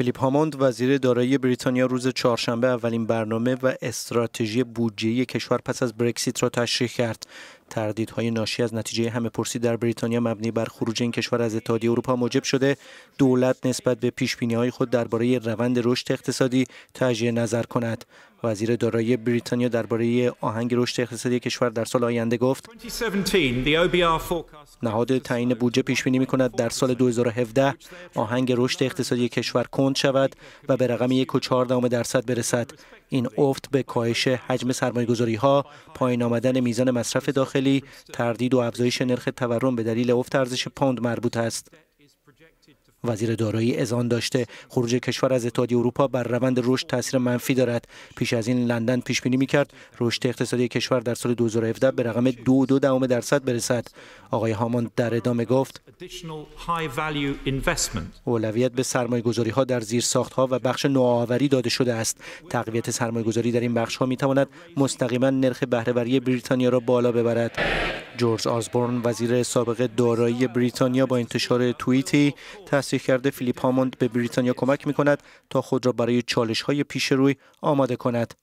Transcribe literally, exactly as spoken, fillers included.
فیلیپ هاموند وزیر دارایی بریتانیا روز چهارشنبه اولین برنامه و استراتژی بودجه‌ای کشور پس از برکسیت را تشریح کرد. تردیدهای ناشی از نتیجه همه‌پرسی در بریتانیا مبنی بر خروج این کشور از اتحادیه اروپا موجب شده دولت نسبت به پیش‌بینی‌های خود درباره روند رشد اقتصادی تجدید نظر کند. وزیر دارایی بریتانیا درباره آهنگ رشد اقتصادی کشور در سال آینده گفت: نهاد تعیین بودجه پیش‌بینی می‌کند در سال دو هزار و هفده آهنگ رشد اقتصادی کشور کند شود و به رقم یک و چهار دهم درصد برسد. این افت به کاهش حجم سرمایه‌گذاری‌ها، پایین آمدن میزان مصرف داخلی، تردید و افزایش نرخ تورم به دلیل افت ارزش پوند مربوط است. وزیر دارایی اذعان داشته خروج کشور از اتحادیه اروپا بر روند رشد تاثیر منفی دارد. پیش از این لندن پیش بینی می‌کرد رشد اقتصادی کشور در سال دو هزار و هفده به رقم دو و دو دهم درصد برسد. آقای هاموند در ادامه گفت: اولویت به سرمایه‌گذاری‌ها در زیرساخت‌ها و بخش نوآوری داده شده است. تقویت سرمایه‌گذاری در این بخش‌ها می‌تواند مستقیما نرخ بهره‌وری بریتانیا را بالا ببرد. جورج آزبورن وزیر سابق دارایی بریتانیا با انتشار توییتی تصریح کرده فیلیپ هاموند به بریتانیا کمک می‌کند تا خود را برای چالش‌های پیش روی آماده کند.